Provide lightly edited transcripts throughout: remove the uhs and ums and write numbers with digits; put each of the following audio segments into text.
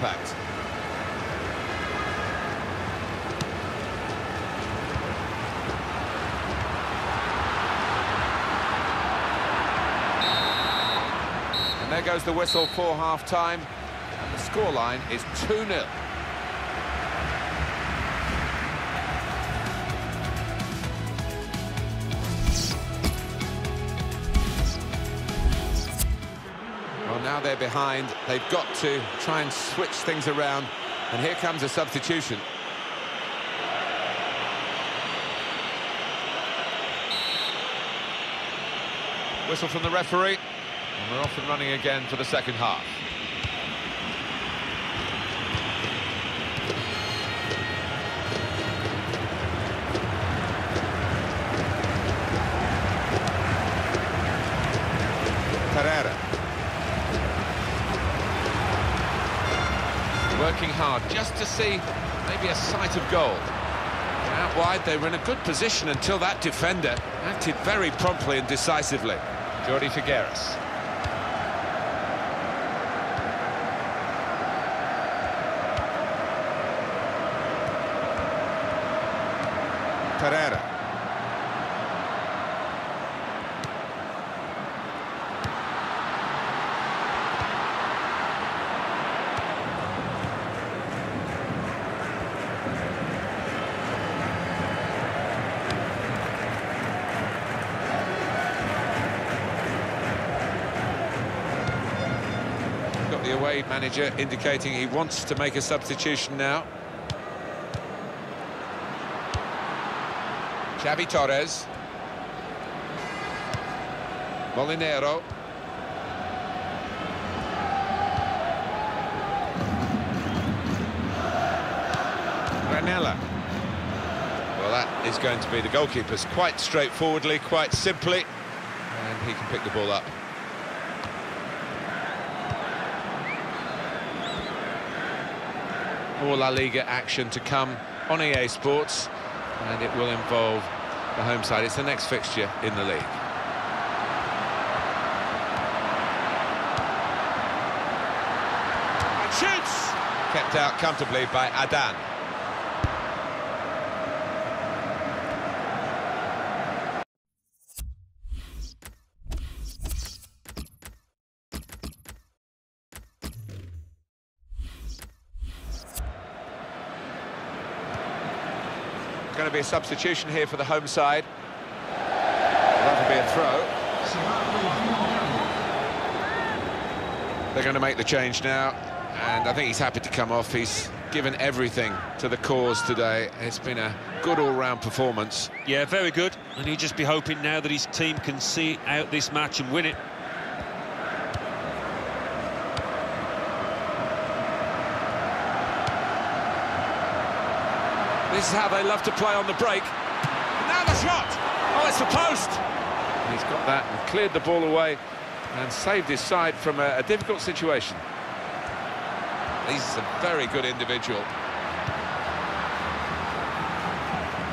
impact. And there goes the whistle for half-time. And the scoreline is 2-0. They're behind, they've got to try and switch things around, and here comes a substitution. Whistle from the referee, and we're off and running again for the second half. Working hard just to see maybe a sight of goal. Out wide, they were in a good position until that defender acted very promptly and decisively. Jordi Figueres. Pereira. The away manager indicating he wants to make a substitution now. Xavi Torres. Molinero. Granella. Well, that is going to be the goalkeepers, quite straightforwardly, quite simply, and he can pick the ball up. More La Liga action to come on EA Sports, and it will involve the home side. It's the next fixture in the league. And shoots! Kept out comfortably by Adan. Going to be a substitution here for the home side. That'll be a throw. They're going to make the change now, and I think he's happy to come off. He's given everything to the cause today. It's been a good all-round performance. Yeah, very good, and he'll just be hoping now that his team can see out this match and win it. This is how they love to play on the break. Now the shot! Oh, it's the post! And he's got that and cleared the ball away and saved his side from a difficult situation. He's a very good individual.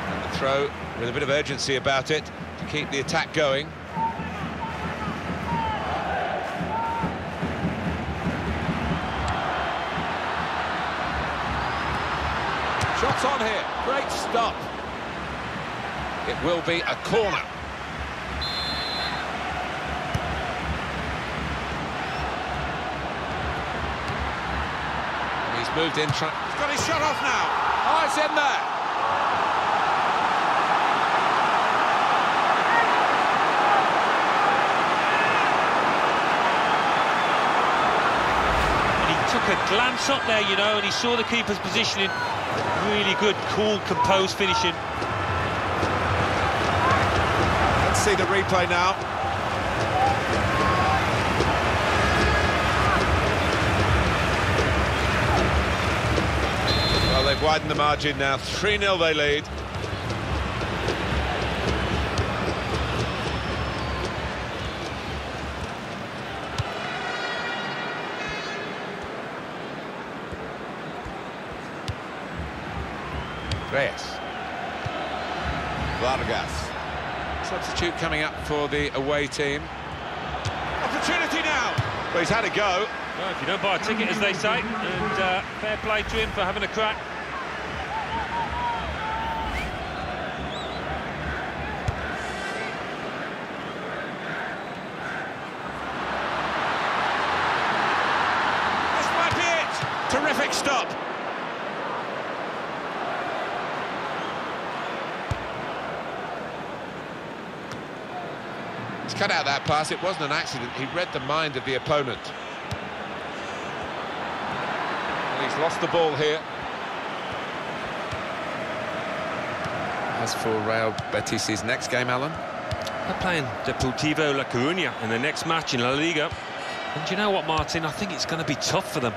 And the throw with a bit of urgency about it to keep the attack going. Shots on here, great stop. It will be a corner. And he's moved in, he's got his shot off now. Oh, it's in there. And he took a glance up there, you know, and he saw the keeper's positioning. Really good, cool, composed finishing. Let's see the replay now. Well, they've widened the margin now. 3-0 they lead. Reyes. Vargas. Substitute coming up for the away team. Opportunity now! Well, he's had a go. Well, if you don't buy a ticket, as they say, and fair play to him for having a crack. This might be it! Terrific stop. He's cut out that pass. It wasn't an accident. He read the mind of the opponent. He's lost the ball here. As for Real Betis' next game, Alan, they're playing Deportivo La Coruña in the next match in La Liga. And do you know what, Martin? I think it's going to be tough for them.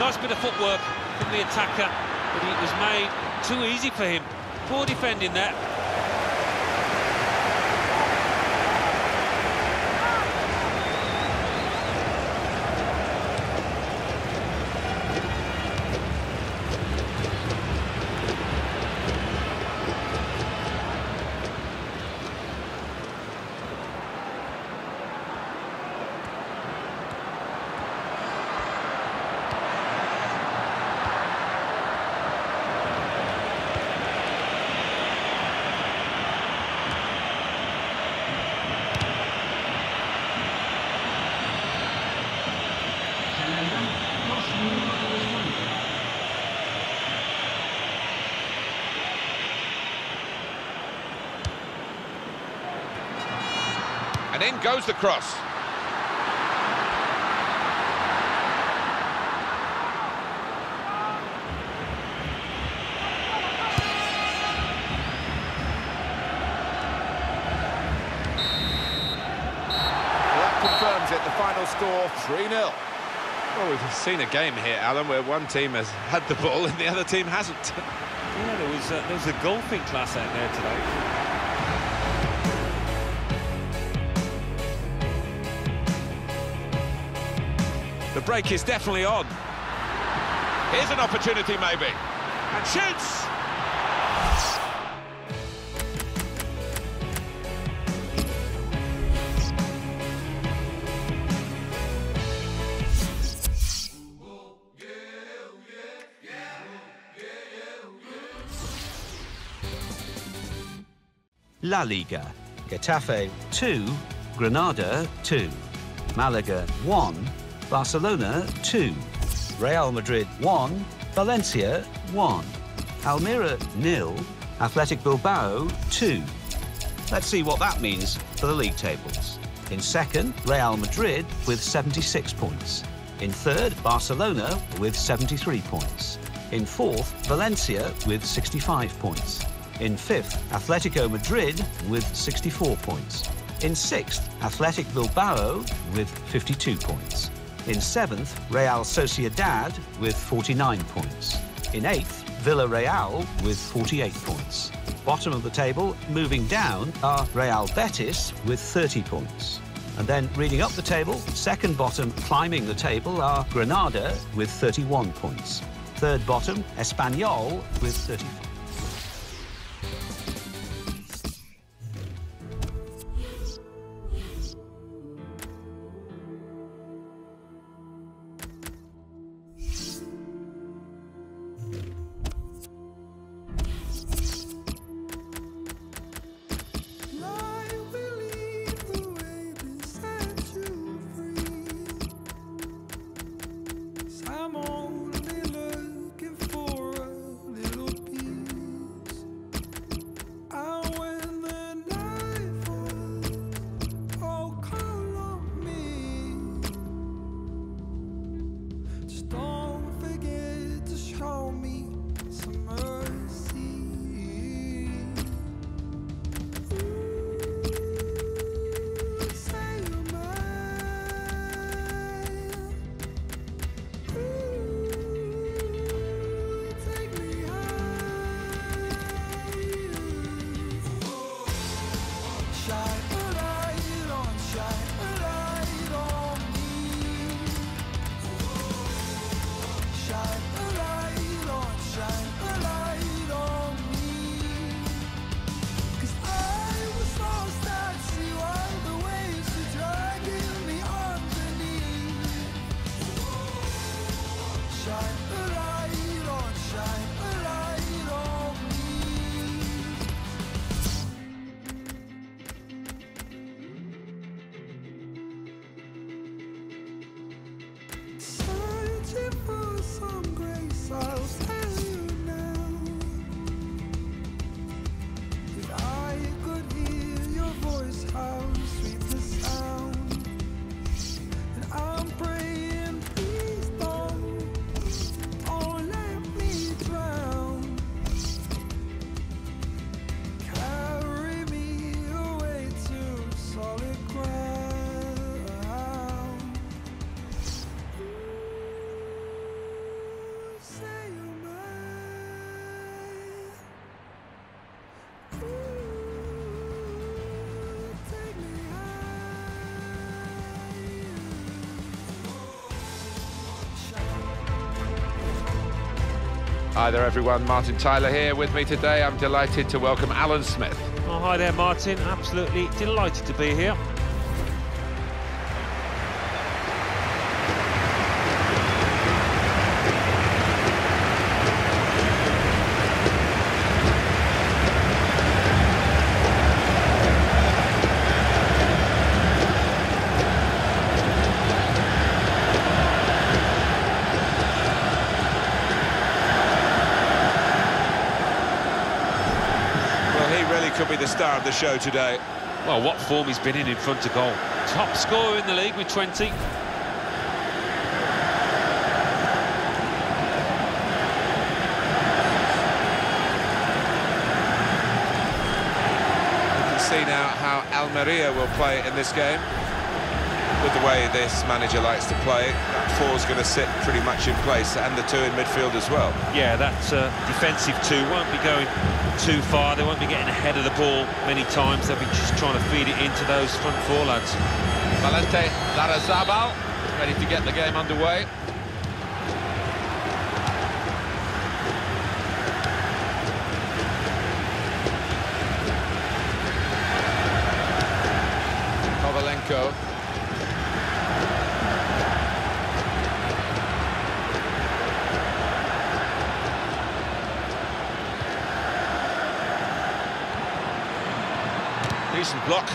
Nice bit of footwork from the attacker, but it was made too easy for him. Poor defending there. And in goes the cross. That confirms it, the final score, 3-0. Well, we've seen a game here, Alan, where one team has had the ball and the other team hasn't. Yeah, there was a golfing class out there today. The break is definitely on. Here's an opportunity, maybe. And shoots! La Liga. Getafe 2, Granada 2, Malaga 1, Barcelona 2, Real Madrid 1, Valencia 1, Almeria 0, Athletic Bilbao 2. Let's see what that means for the league tables. In second, Real Madrid with 76 points. In third, Barcelona with 73 points. In fourth, Valencia with 65 points. In fifth, Atletico Madrid with 64 points. In sixth, Athletic Bilbao with 52 points. In seventh, Real Sociedad with 49 points. In eighth, Villarreal with 48 points. Bottom of the table, moving down, are Real Betis with 30 points. And then reading up the table, second bottom, climbing the table, are Granada with 31 points. Third bottom, Espanyol with 34. I'm only looking for a little piece. Hi there everyone, Martin Tyler here with me today. I'm delighted to welcome Alan Smith. Oh, hi there Martin, absolutely delighted to be here. Could be the star of the show today. Well, what form he's been in front of goal. Top scorer in the league with 20. You can see now how Almeria will play in this game. With the way this manager likes to play, that four's going to sit pretty much in place, and the two in midfield as well. Yeah, that defensive two won't be going too far. They won't be getting ahead of the ball many times. They'll be just trying to feed it into those front four lads. Valente Larrazaba ready to get the game underway. Bavalenko. Decent block.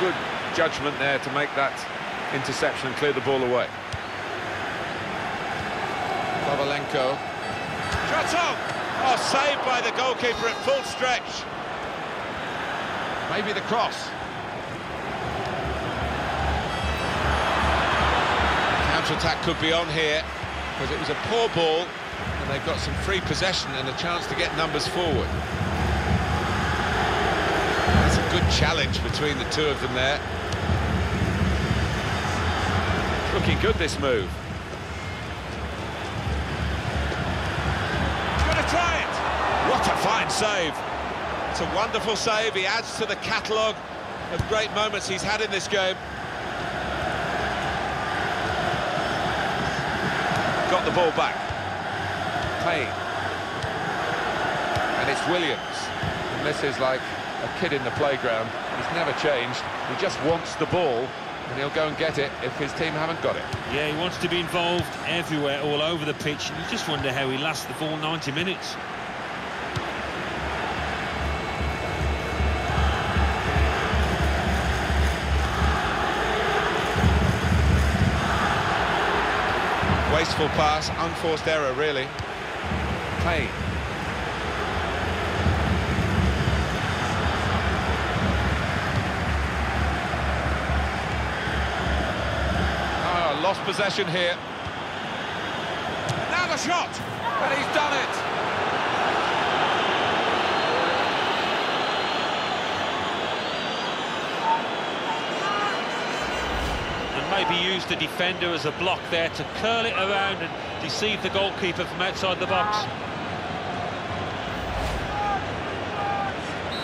Good judgment there to make that interception and clear the ball away. Bavalenko. Shots on! Oh, saved by the goalkeeper at full stretch. Maybe the cross. Counter-attack could be on here, because it was a poor ball, and they've got some free possession and a chance to get numbers forward. Good challenge between the two of them there. Looking good, this move. He's going to try it! What a fine save. It's a wonderful save. He adds to the catalogue of great moments he's had in this game. Got the ball back. Payne. And it's Williams. And this is like a kid in the playground. He's never changed. He just wants the ball, and he'll go and get it if his team haven't got it. Yeah, he wants to be involved everywhere, all over the pitch. You just wonder how he lasts the full 90 minutes. Wasteful pass, unforced error, really. Payne. Lost possession here. Now the shot! And he's done it! And maybe used the defender as a block there to curl it around and deceive the goalkeeper from outside the box.